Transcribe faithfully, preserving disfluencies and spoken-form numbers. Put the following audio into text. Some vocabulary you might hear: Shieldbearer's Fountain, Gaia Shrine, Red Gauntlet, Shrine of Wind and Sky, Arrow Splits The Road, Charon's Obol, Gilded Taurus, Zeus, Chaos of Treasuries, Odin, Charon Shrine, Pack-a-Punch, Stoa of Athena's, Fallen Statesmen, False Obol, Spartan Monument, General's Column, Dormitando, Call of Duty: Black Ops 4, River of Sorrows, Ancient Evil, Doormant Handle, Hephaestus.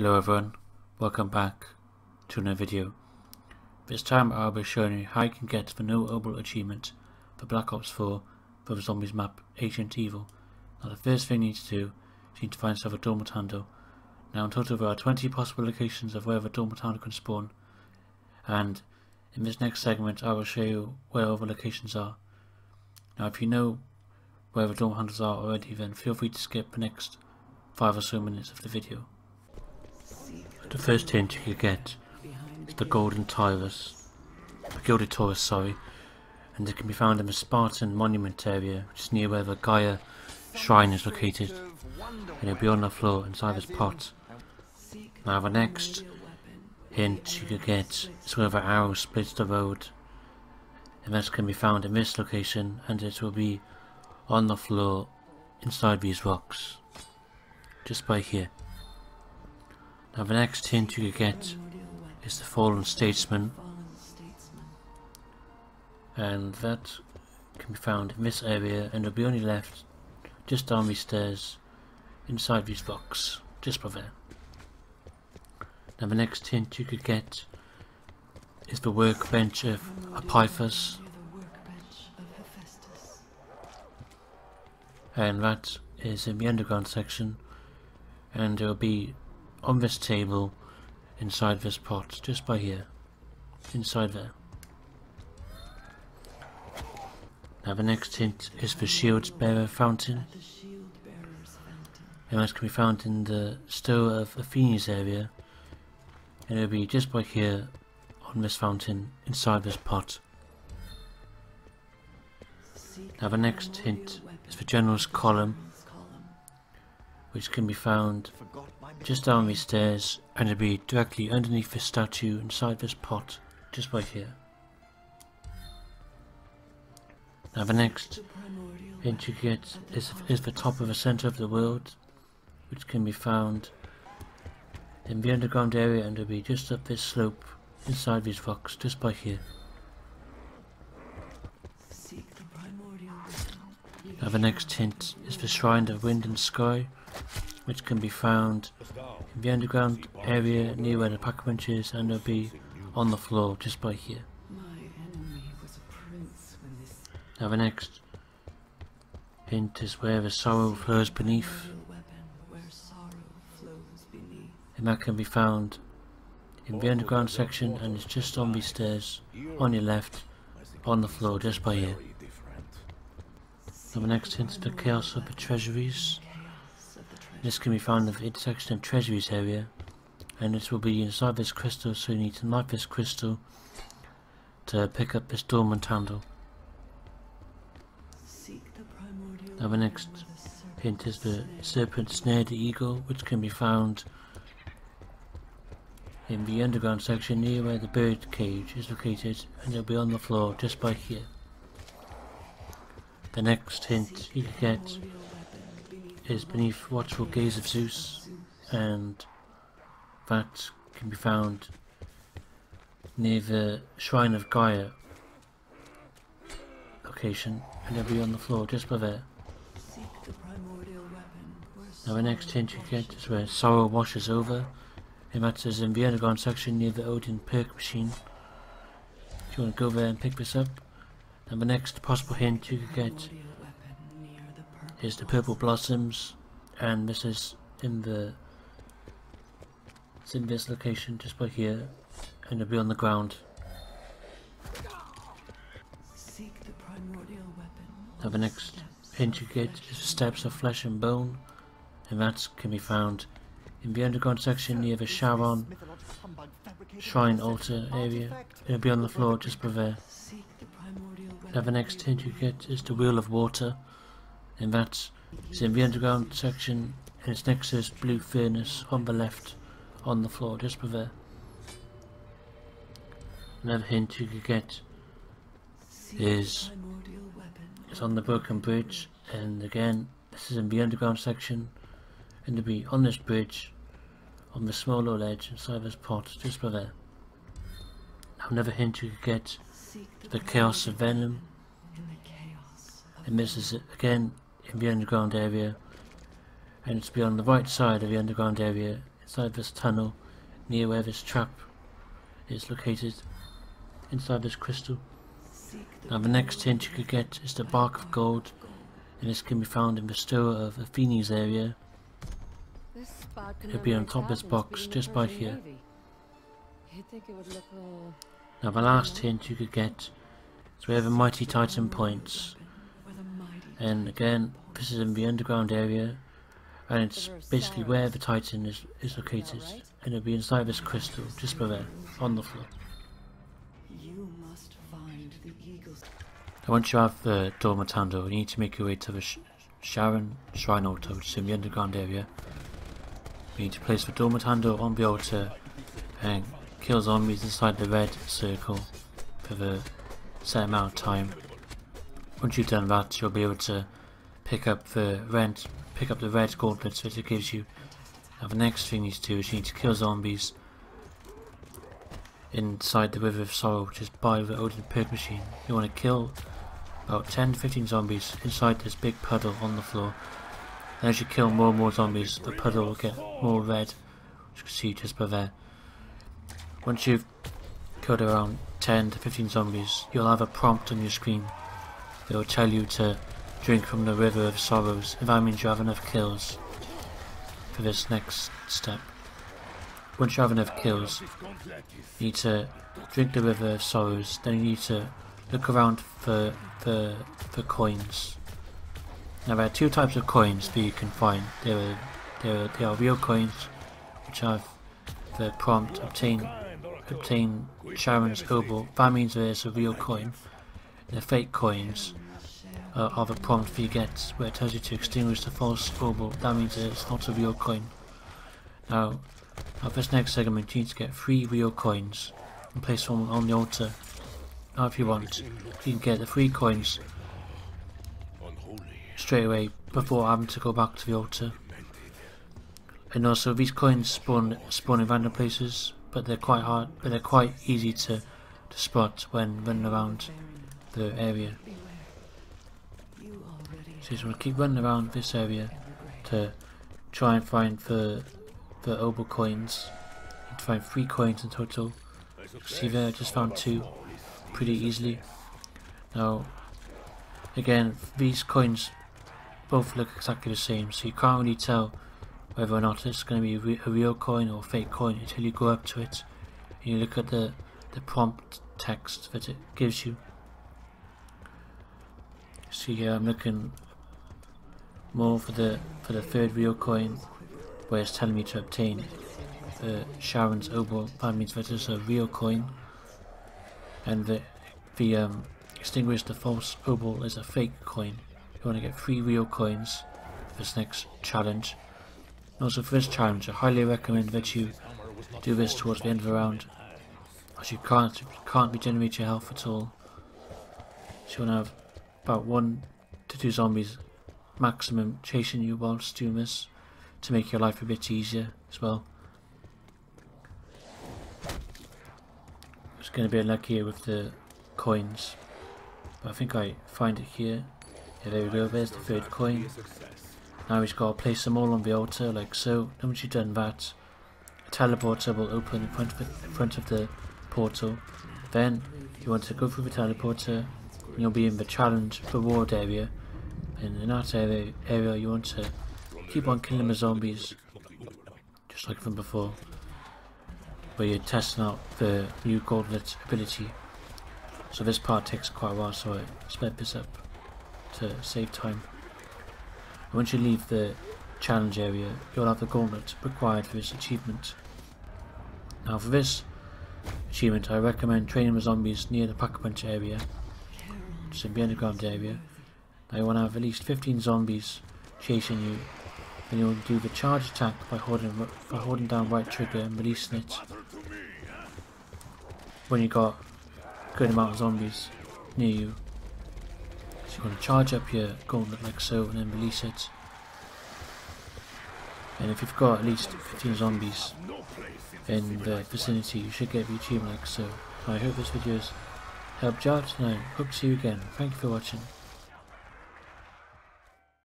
Hello everyone, welcome back to another video. This time I'll be showing you how you can get the No Obol achievement for Black Ops four for the zombies map Ancient Evil. Now the first thing you need to do is you need to find yourself a dormant handle. Now in total there are twenty possible locations of where the dormant handle can spawn, and in this next segment I will show you where all the locations are. Now if you know where the dormant handles are already, then feel free to skip the next five or so minutes of the video. The first hint you get is the Golden Taurus, the Gilded Taurus, sorry, and it can be found in the Spartan Monument area, which is near where the Gaia Shrine is located, and it'll be on the floor inside this pot. Now the next hint you could get is where the arrow splits the road, and that can be found in this location, and it will be on the floor inside these rocks, just by here. Now the next hint you could get is the Fallen Statesmen, and that can be found in this area, and it'll be only left just down these stairs inside these rocks, just by there. Now the next hint you could get is the workbench of Hephaestus, and that is in the underground section, and it'll be on this table inside this pot, just by here, inside there. Now the next hint is the Shieldbearer's Fountain, and that can be found in the Stoa of Athena's area, and it'll be just by here on this fountain inside this pot. Now the next hint is the General's Column, which can be found just down these stairs, and it'll be directly underneath this statue inside this pot, just right here. Now the next hint you get is, is the top of the centre of the world, which can be found in the underground area, and it'll be just up this slope inside these rocks, just by here. Now the next hint is the Shrine of Wind and Sky, which can be found in the underground area near where the Pack-a-Punch is, and it'll be on the floor just by here. Now the next hint is where the sorrow flows beneath, and that can be found in the underground section, and it's just on these stairs on your left on the floor just by here. Now the next hint is the Chaos of the Treasuries. This can be found in the intersection of Treasuries area, and it will be inside this crystal, so you need to knife this crystal to pick up this dormant handle. Now the next hint is the Serpent Snared Eagle, which can be found in the underground section near where the bird cage is located, and it'll be on the floor just by here. The next hint you can get is beneath Watchful Gaze of Zeus, and that can be found near the Shrine of Gaia location, and it'll be on the floor just by there. Now the next hint you get is where Sorrow washes over, and that is in the underground section near the Odin perk machine. If you want to go there and pick this up. And the next possible hint you could get is the Purple Blossoms, and this is in the it's in this location just by here, and it'll be on the ground. Now the next hint you get is the Steps of Flesh and Bone, and that can be found in the underground section near the Charon Shrine altar area. It'll be on the floor just by there. Now the next hint you get is the Wheel of Water, and that's in the underground section, and it's next to this blue furnace on the left on the floor just by there. Another hint you could get is it's on the Broken Bridge, and again this is in the underground section, and it'll be on this bridge on the smaller ledge inside this pot just by there. Now another hint you could get, the Chaos of Venom, and this is again in the underground area, and it's beyond the right side of the underground area inside this tunnel, near where this trap is located, inside this crystal. Now the next hint you could get is the Bark of Gold, and this can be found in the Stoa of Athena's area. It'll be on top of this box, just by here. Now the last hint you could get is where the Mighty Titan points, and again, this is in the underground area, and it's basically where the Titan is, is located, and it'll be inside this crystal, just by there, on the floor. Now once you have the Dormitando, you need to make your way to the Sh Charon Shrine altar, which is in the underground area. You need to place the Dormitando on the altar and kill zombies inside the red circle for the set amount of time. Once you've done that, you'll be able to pick up the red, pick up the red gauntlets that it gives you. Now the next thing you need to do is you need to kill zombies inside the River of Sorrow, which is by the Odin perk machine. You want to kill about ten to fifteen zombies inside this big puddle on the floor. And as you kill more and more zombies, the puddle will get more red, which you can see just by there. Once you've killed around ten to fifteen zombies, you'll have a prompt on your screen. It will tell you to drink from the River of Sorrows, and that means you have enough kills for this next step. Once you have enough kills, you need to drink the River of Sorrows, then you need to look around for, for, for coins. Now there are two types of coins that you can find. There are, there are, there are real coins, which have the prompt, obtain, obtain Charon's Obol. That means there is a real coin. And the fake coins are, are the prompt that you get, where it tells you to extinguish the false Obol. That means it's not a real coin. Now, at this next segment, you need to get three real coins and place one on the altar. Now if you want, you can get the three coins straight away before having to go back to the altar. And also these coins spawn spawn in random places, but they're quite hard but they're quite easy to, to spot when running around the area. So you just want to keep running around this area to try and find the the Obol coins. You can find three coins in total. See there, I just found two pretty easily. Now, again, these coins both look exactly the same, so you can't really tell whether or not it's going to be a real coin or a fake coin until you go up to it and you look at the, the prompt text that it gives you. See here, I'm looking more for the, for the third real coin, where it's telling me to obtain the Charon's Obol. That means that it's a real coin, and the, the um, extinguish the false Obol is a fake coin. You want to get three real coins for this next challenge. And also for this challenge, I highly recommend that you do this towards the end of the round, as you can't, can't regenerate your health at all. So you want to have about one to two zombies maximum chasing you whilst doing this, to make your life a bit easier as well. It's going to be unlucky with the coins, but I think I find it here. Yeah, there we go, there's the third coin. Now he's got to place them all on the altar, like so. And once you've done that, a teleporter will open in front of the, in front of the portal. Then you want to go through the teleporter, and you'll be in the challenge reward area. And in that area, area you want to keep on killing the zombies, just like from before, where you're testing out the new gauntlet ability. So this part takes quite a while, so I sped this up to save time. And once you leave the challenge area, you'll have the gauntlet required for this achievement. Now for this achievement, I recommend training the zombies near the Pack-a-Punch area, which is in the underground area. Now you want to have at least fifteen zombies chasing you. Then you'll do the charge attack by holding, by holding down right trigger and releasing it when you've got a good amount of zombies near you. So you want to charge up your gauntlet like so and then release it. And if you've got at least fifteen zombies in the vicinity, you should get the achievement like so. So I hope this video has helped you out, and I hope to see you again. Thank you for watching.